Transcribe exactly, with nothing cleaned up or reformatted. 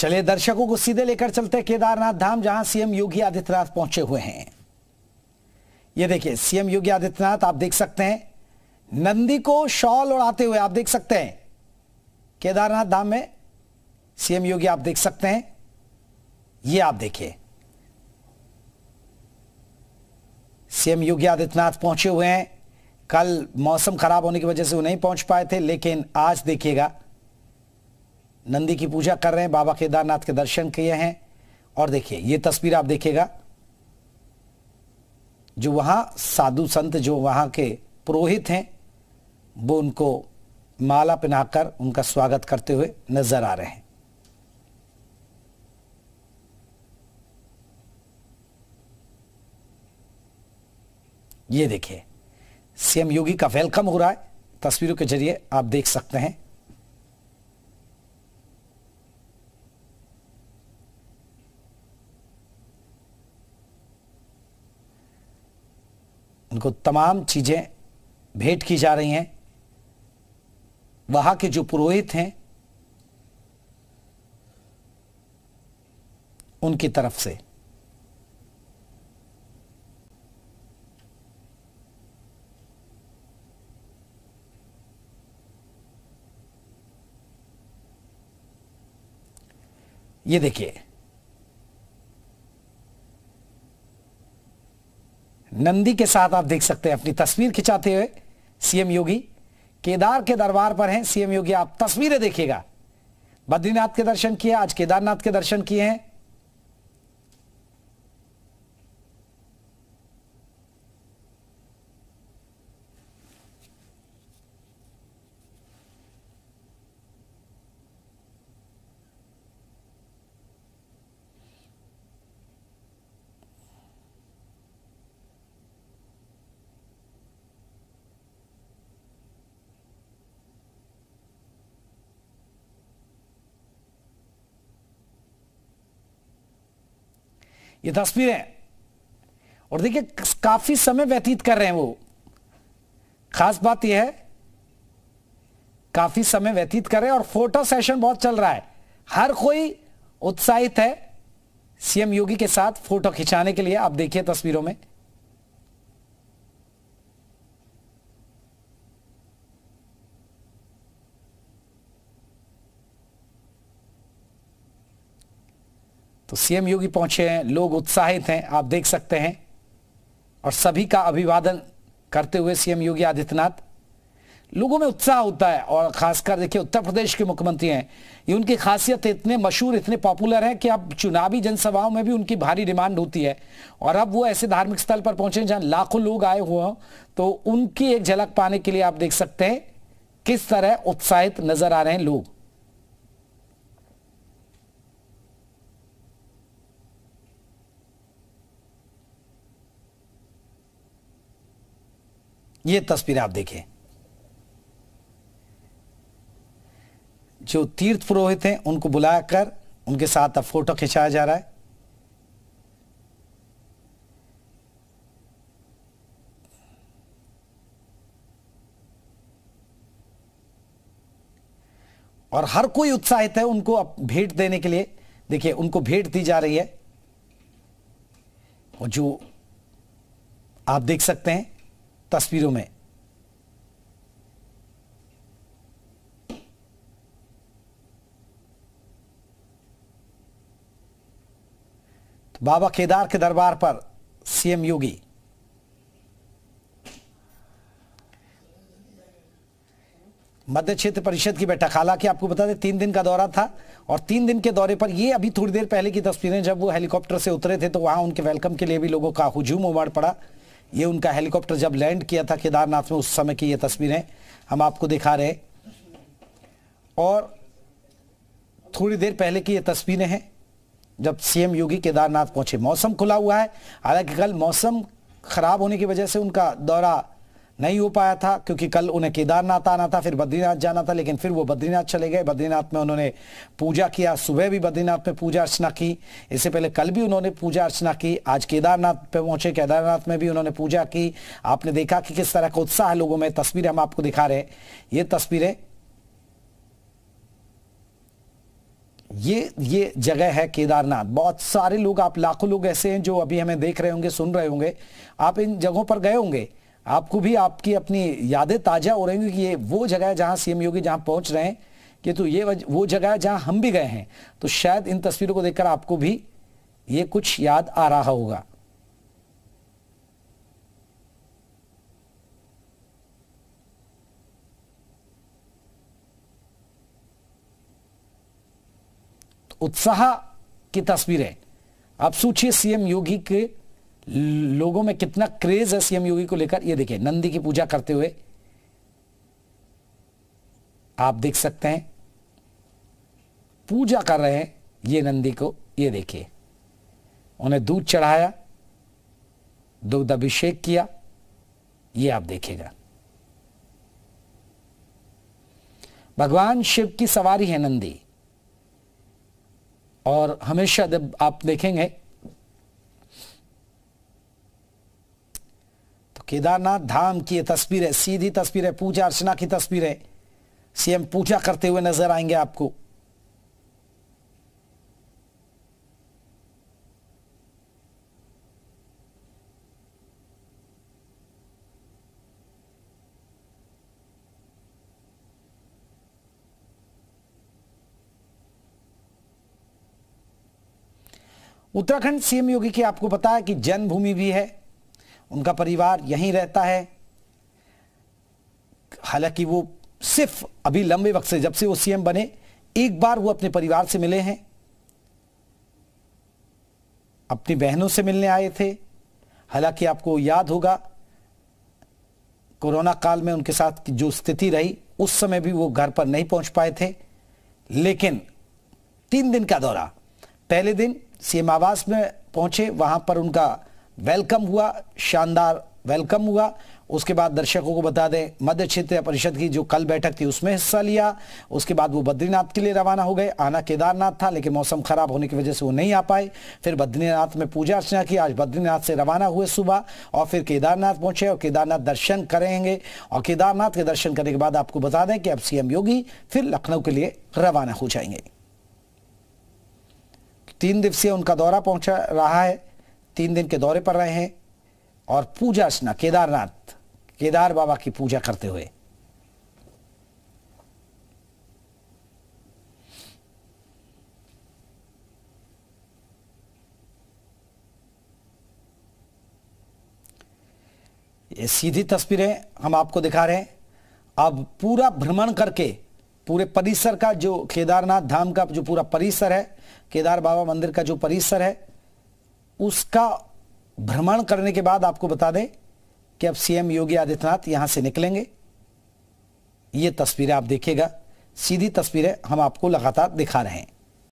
चलिए दर्शकों को सीधे लेकर चलते केदारनाथ धाम, जहां सीएम योगी आदित्यनाथ पहुंचे हुए हैं। ये देखिए सीएम योगी आदित्यनाथ, आप देख सकते हैं नंदी को शॉल उड़ाते हुए आप देख सकते हैं केदारनाथ धाम में सीएम योगी आप देख सकते हैं। ये आप देखिए सीएम योगी आदित्यनाथ पहुंचे हुए हैं। कल मौसम खराब होने की वजह से वो नहीं पहुंच पाए थे, लेकिन आज देखिएगा नंदी की पूजा कर रहे हैं, बाबा केदारनाथ के दर्शन किए हैं। और देखिए ये तस्वीर आप देखिएगा, जो वहाँ साधु संत जो वहाँ के पुरोहित हैं वो उनको माला पहनाकर उनका स्वागत करते हुए नजर आ रहे हैं। ये देखिए सीएम योगी का वेलकम हो रहा है, तस्वीरों के जरिए आप देख सकते हैं। उनको तमाम चीजें भेंट की जा रही हैं, वहां के जो पुरोहित हैं उनकी तरफ से। ये देखिए नंदी के साथ आप देख सकते हैं अपनी तस्वीर खिंचाते हुए सीएम योगी। केदार के दरबार पर हैं सीएम योगी, आप तस्वीरें देखिएगा। बद्रीनाथ के दर्शन किए, आज केदारनाथ के दर्शन किए हैं। ये तस्वीरें, और देखिए काफी समय व्यतीत कर रहे हैं वो। खास बात यह है काफी समय व्यतीत कर रहे हैं और फोटो सेशन बहुत चल रहा है। हर कोई उत्साहित है सीएम योगी के साथ फोटो खिंचाने के लिए। आप देखिए तस्वीरों में तो सीएम योगी पहुंचे हैं, लोग उत्साहित हैं आप देख सकते हैं। और सभी का अभिवादन करते हुए सीएम योगी आदित्यनाथ, लोगों में उत्साह होता है। और खासकर देखिए उत्तर प्रदेश के मुख्यमंत्री हैं, ये उनकी खासियत है, इतने मशहूर इतने पॉपुलर हैं कि अब चुनावी जनसभाओं में भी उनकी भारी डिमांड होती है। और अब वो ऐसे धार्मिक स्थल पर पहुंचे जहां लाखों लोग आए हुए हों, तो उनकी एक झलक पाने के लिए आप देख सकते हैं किस तरह उत्साहित नजर आ रहे हैं लोग। ये तस्वीर आप देखें, जो तीर्थ पुरोहित हैं उनको बुलाकर उनके साथ अब फोटो खिंचाया जा रहा है। और हर कोई उत्साहित है उनको अब भेंट देने के लिए। देखिए उनको भेंट दी जा रही है, और जो आप देख सकते हैं तस्वीरों में। तो बाबा केदार के दरबार पर सीएम योगी, मध्य क्षेत्र परिषद की बैठक, हालांकि आपको बता दें तीन दिन का दौरा था, और तीन दिन के दौरे पर ये अभी थोड़ी देर पहले की तस्वीरें, जब वो हेलीकॉप्टर से उतरे थे तो वहां उनके वेलकम के लिए भी लोगों का हुजूम उमड़ पड़ा। ये उनका हेलीकॉप्टर जब लैंड किया था केदारनाथ में, उस समय की ये तस्वीरें हम आपको दिखा रहे, और थोड़ी देर पहले की ये तस्वीरें हैं जब सीएम योगी केदारनाथ पहुंचे। मौसम खुला हुआ है, हालांकि कल मौसम खराब होने की वजह से उनका दौरा नहीं हो पाया था, क्योंकि कल उन्हें केदारनाथ आना था, फिर बद्रीनाथ जाना था, लेकिन फिर वो बद्रीनाथ चले गए। बद्रीनाथ में उन्होंने पूजा किया, सुबह भी बद्रीनाथ में पूजा अर्चना की, इससे पहले कल भी उन्होंने पूजा अर्चना की। आज केदारनाथ पे पहुंचे, केदारनाथ में भी उन्होंने पूजा की। आपने देखा कि किस तरह का उत्साह है लोगों में। तस्वीरें हम आपको दिखा रहे हैं, ये तस्वीरें ये ये जगह है केदारनाथ। बहुत सारे लोग, आप लाखों लोग ऐसे हैं जो अभी हमें देख रहे होंगे, सुन रहे होंगे, आप इन जगहों पर गए होंगे, आपको भी आपकी अपनी यादें ताजा हो रही होंगी कि ये वो जगह है जहाँ सीएम योगी जहाँ पहुँच रहे हैं, कि तो ये वो जगह है जहाँ हम भी गए हैं। तो शायद इन तस्वीरों को देखकर आपको भी ये कुछ याद आ रहा होगा। उत्साह की तस्वीरें। आप सोचिए सीएम योगी के लोगों में कितना क्रेज है सीएम योगी को लेकर। ये देखिए, नंदी की पूजा करते हुए आप देख सकते हैं, पूजा कर रहे हैं ये नंदी को। ये देखिए, उन्हें दूध चढ़ाया, दुग्ध अभिषेक किया, ये आप देखिएगा। भगवान शिव की सवारी है नंदी। और हमेशा जब आप देखेंगे तो केदारनाथ धाम की ये तस्वीरें, सीधी तस्वीरें, पूजा अर्चना की तस्वीरें, सीएम पूजा करते हुए नजर आएंगे आपको। उत्तराखंड सीएम योगी की आपको पता है कि जन्मभूमि भी है, उनका परिवार यहीं रहता है। हालांकि वो सिर्फ अभी लंबे वक्त से, जब से वो सीएम बने, एक बार वो अपने परिवार से मिले हैं, अपनी बहनों से मिलने आए थे। हालांकि आपको याद होगा कोरोना काल में उनके साथ जो स्थिति रही, उस समय भी वो घर पर नहीं पहुंच पाए थे। लेकिन तीन दिन का दौरा, पहले दिन सीएम आवास में पहुंचे, वहां पर उनका वेलकम हुआ, शानदार वेलकम हुआ। उसके बाद दर्शकों को बता दें, मध्य क्षेत्र परिषद की जो कल बैठक थी उसमें हिस्सा लिया। उसके बाद वो बद्रीनाथ के लिए रवाना हो गए। आना केदारनाथ था लेकिन मौसम खराब होने की वजह से वो नहीं आ पाए। फिर बद्रीनाथ में पूजा अर्चना की। आज बद्रीनाथ से रवाना हुए सुबह और फिर केदारनाथ पहुंचे और केदारनाथ दर्शन करेंगे। और केदारनाथ के दर्शन करने के बाद आपको बता दें कि अब सीएम योगी फिर लखनऊ के लिए रवाना हो जाएंगे। तीन दिवसीय उनका दौरा पहुंचा रहा है, तीन दिन के दौरे पर रहे हैं। और पूजा अर्चना केदारनाथ, केदार बाबा की पूजा करते हुए। ये सीधी तस्वीरें हम आपको दिखा रहे हैं। अब पूरा भ्रमण करके पूरे परिसर का, जो केदारनाथ धाम का जो पूरा परिसर है, केदार बाबा मंदिर का जो परिसर है, उसका भ्रमण करने के बाद आपको बता दें कि अब सीएम योगी आदित्यनाथ यहां से निकलेंगे। ये तस्वीरें आप देखिएगा, सीधी तस्वीरें हम आपको लगातार दिखा रहे हैं।